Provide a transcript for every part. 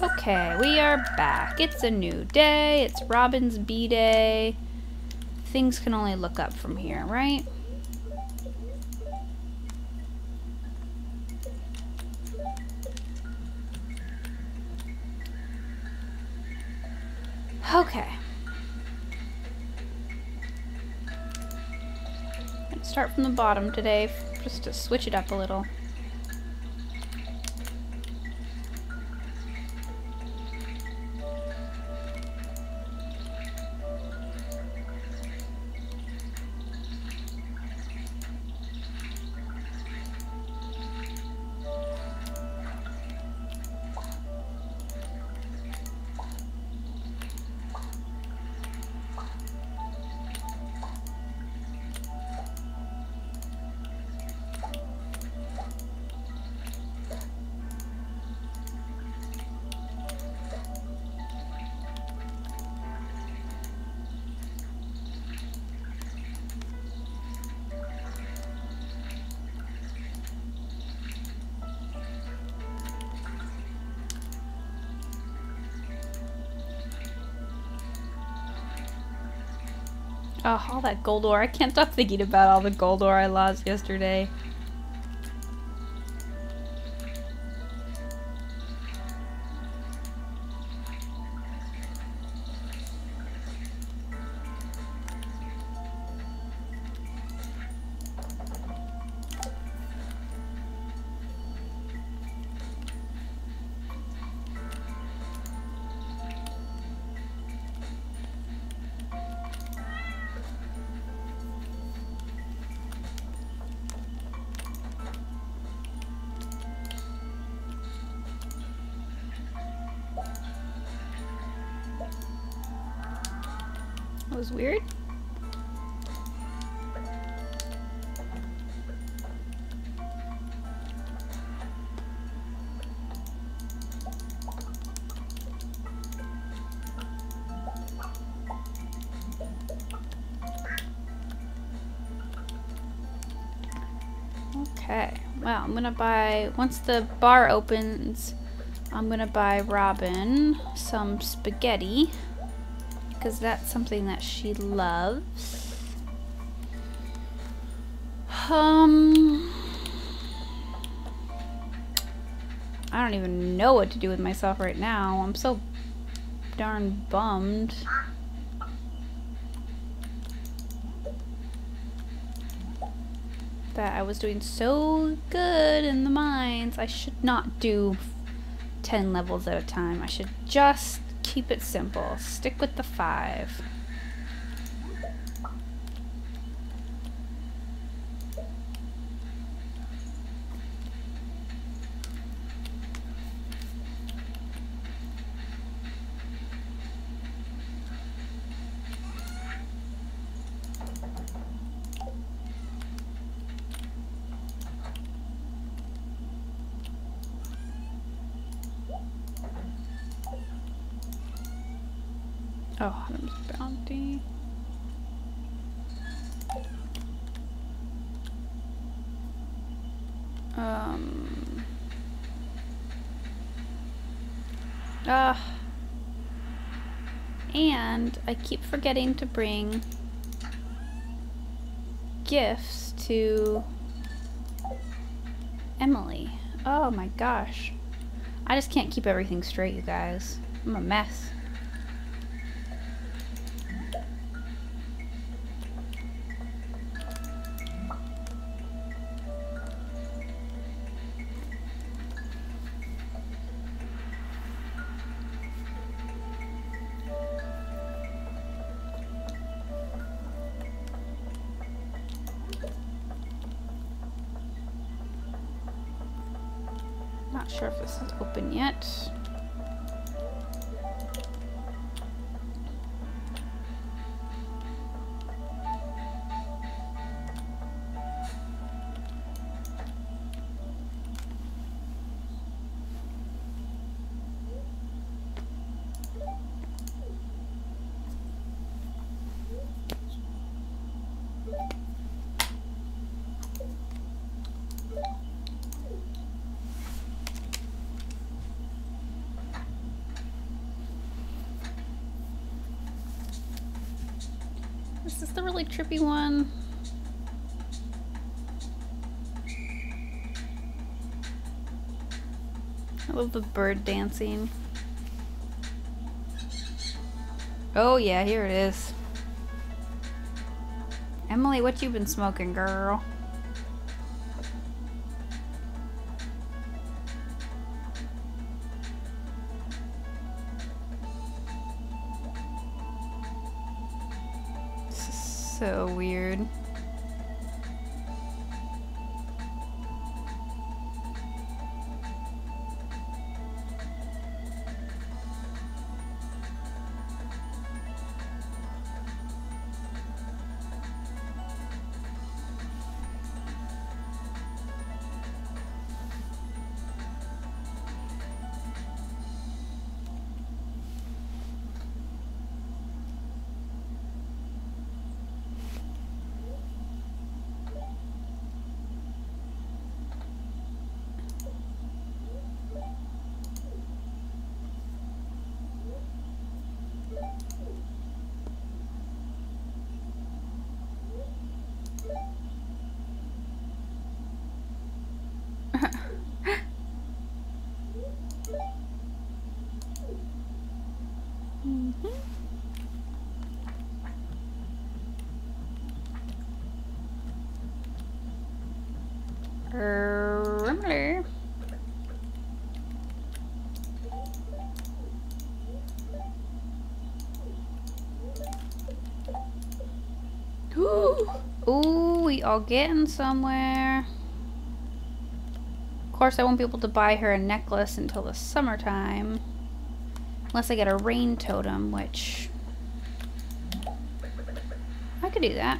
Okay, we are back. It's a new day. It's Robin's B-Day. Things can only look up from here, right? Okay. I'm gonna start from the bottom today, just to switch it up a little. Oh, all that gold ore. I can't stop thinking about all the gold ore I lost yesterday. Was weird. Okay, well, I'm gonna buy, once the bar opens, I'm gonna buy Robin some spaghetti, because that's something that she loves. I don't even know what to do with myself right now. I'm so darn bummed. That I was doing so good in the mines. I should not do 10 levels at a time. I should just keep it simple. Stick with the 5. Oh, Adams' Bounty. And I keep forgetting to bring gifts to Emily. Oh my gosh. I just can't keep everything straight, you guys. I'm a mess. Not sure if this is open yet. Is this the really trippy one? I love the bird dancing. Oh yeah, here it is. Emily, what you been smoking, girl? This is so weird. Remember. Ooh, we all getting somewhere. Of course, I won't be able to buy her a necklace until the summertime. Unless I get a rain totem, which I could do that.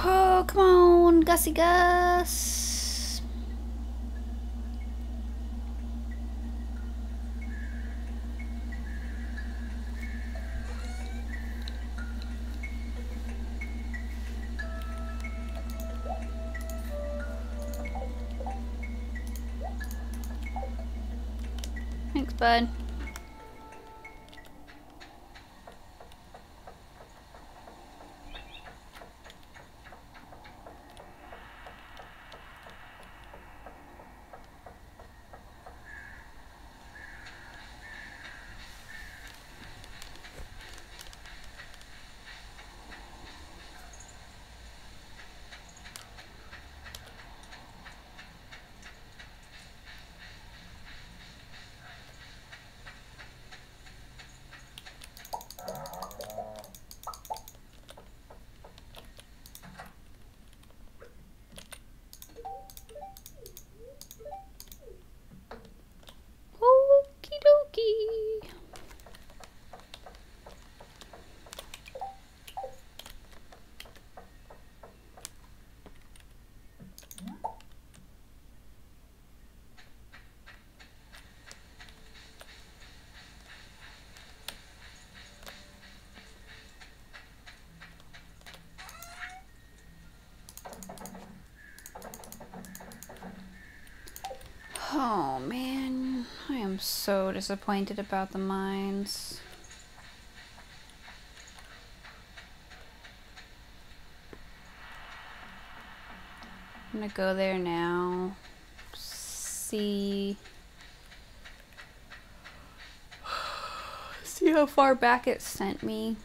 Oh, come on, Gussie Gus. Bud. Oh man, I am so disappointed about the mines. I'm gonna go there now, see how far back it sent me.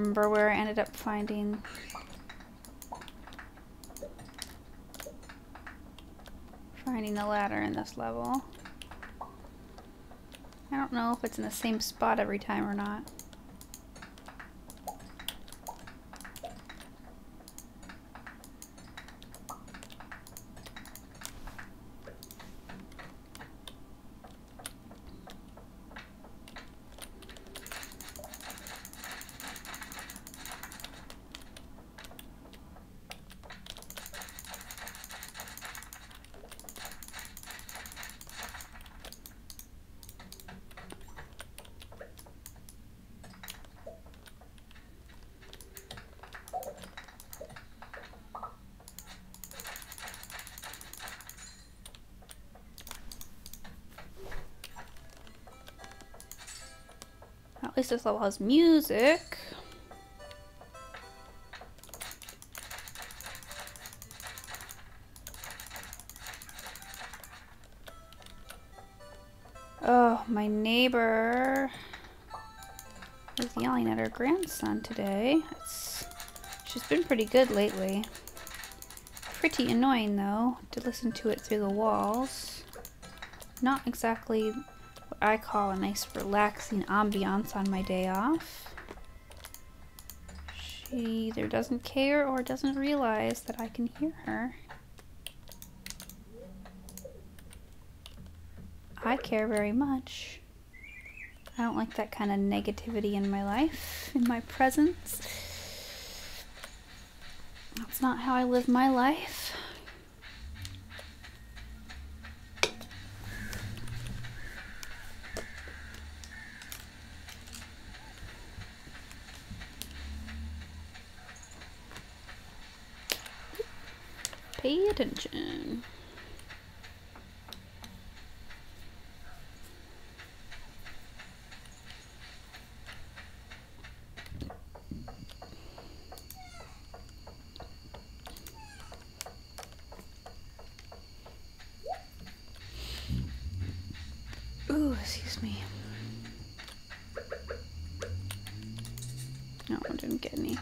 remember where I ended up finding. Finding the ladder in this level. I don't know if it's in the same spot every time or not. At least this level has music. Oh, my neighbor is yelling at her grandson today. She's been pretty good lately. Pretty annoying though, to listen to it through the walls. Not exactly I call a nice relaxing ambiance on my day off. She either doesn't care or doesn't realize that I can hear her. I care very much. I don't like that kind of negativity in my life, in my presence. That's not how I live my life. Pay attention. Ooh, excuse me. No, I didn't get any.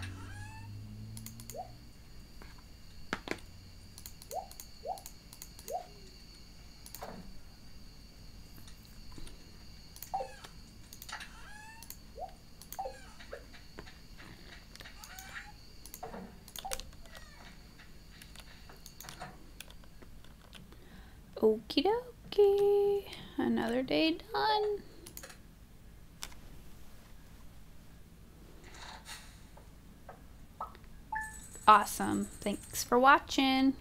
Okie dokie, another day done. Awesome, thanks for watching.